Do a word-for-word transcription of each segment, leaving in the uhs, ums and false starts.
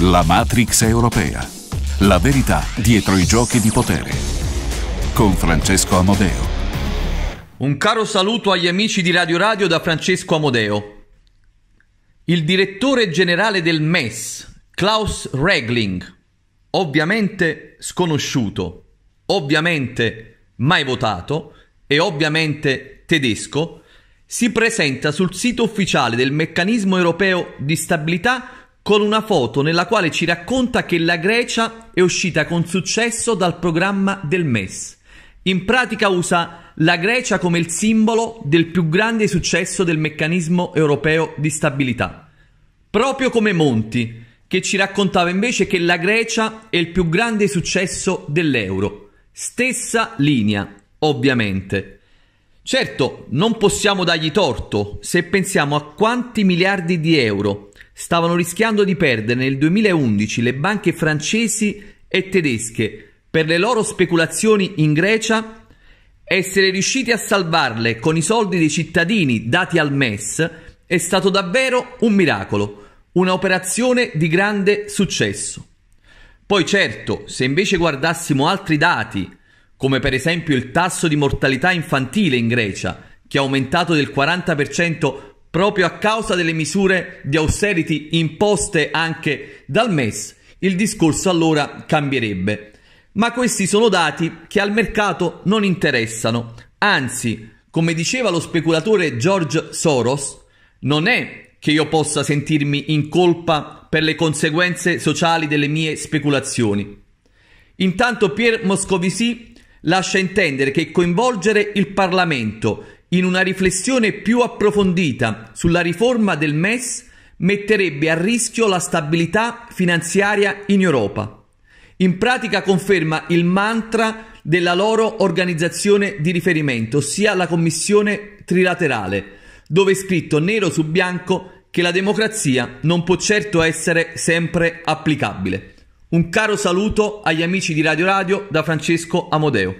La Matrix Europea. La verità dietro i giochi di potere. Con Francesco Amodeo. Un caro saluto agli amici di Radio Radio da Francesco Amodeo. Il direttore generale del M E S, Klaus Regling, ovviamente sconosciuto, ovviamente mai votato e ovviamente tedesco, si presenta sul sito ufficiale del Meccanismo Europeo di Stabilità con una foto nella quale ci racconta che la Grecia è uscita con successo dal programma del M E S. In pratica usa la Grecia come il simbolo del più grande successo del Meccanismo Europeo di Stabilità. Proprio come Monti, che ci raccontava invece che la Grecia è il più grande successo dell'euro. Stessa linea, ovviamente. Certo, non possiamo dargli torto se pensiamo a quanti miliardi di euro stavano rischiando di perdere nel duemilaundici le banche francesi e tedesche per le loro speculazioni in Grecia. Essere riusciti a salvarle con i soldi dei cittadini dati al M E S è stato davvero un miracolo, un'operazione di grande successo. Poi certo, se invece guardassimo altri dati, come per esempio il tasso di mortalità infantile in Grecia, che è aumentato del quaranta per cento proprio a causa delle misure di austerity imposte anche dal M E S, il discorso allora cambierebbe. Ma questi sono dati che al mercato non interessano. Anzi, come diceva lo speculatore George Soros, non è che io possa sentirmi in colpa per le conseguenze sociali delle mie speculazioni. Intanto Pierre Moscovici lascia intendere che coinvolgere il Parlamento in una riflessione più approfondita sulla riforma del M E S metterebbe a rischio la stabilità finanziaria in Europa. In pratica conferma il mantra della loro organizzazione di riferimento, ossia la Commissione Trilaterale, dove è scritto nero su bianco che la democrazia non può certo essere sempre applicabile. Un caro saluto agli amici di Radio Radio da Francesco Amodeo.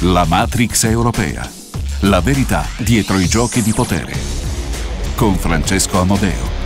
La Matrix Europea. La verità dietro i giochi di potere. Con Francesco Amodeo.